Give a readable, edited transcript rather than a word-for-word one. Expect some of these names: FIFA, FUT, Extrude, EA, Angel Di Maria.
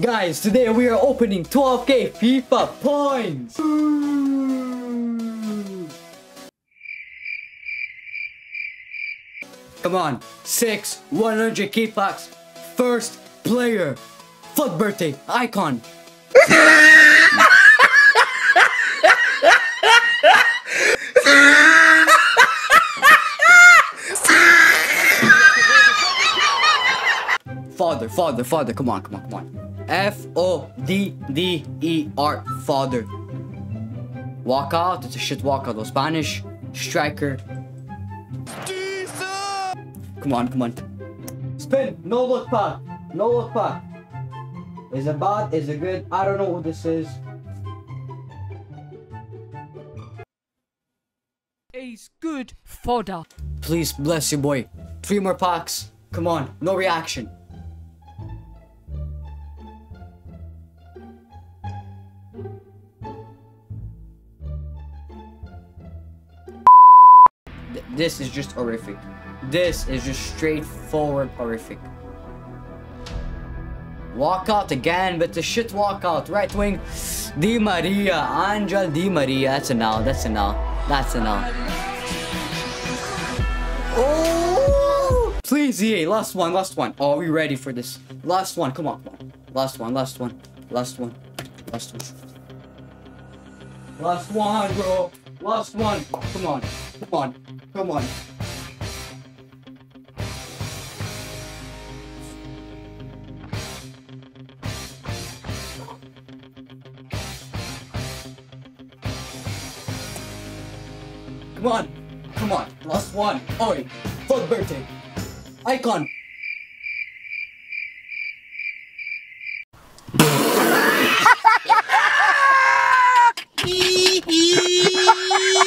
Guys, today we are opening 12k FIFA points! Come on, 6 100k packs, first player, FUT birthday, icon! Father, come on. F-O-D-D-E-R, father. Walkout, it's a shit walkout, though. Spanish, striker. Jesus! Come on. Spin, no look pack. Is it bad, is it good? I don't know who this is. Ace, good fodder. Please bless you, boy. 3 more packs. Come on, no reaction. This is just horrific. This is just straightforward horrific. Walkout again, but the shit walkout. Right wing, Di Maria, Angel Di Maria. That's an L. Oh! Please, EA, last one. Oh, are we ready for this? Last one, come on. Last one. Last one, bro. Last one. Come on. Come on. Last one. Oi. Fuck birthday. Icon.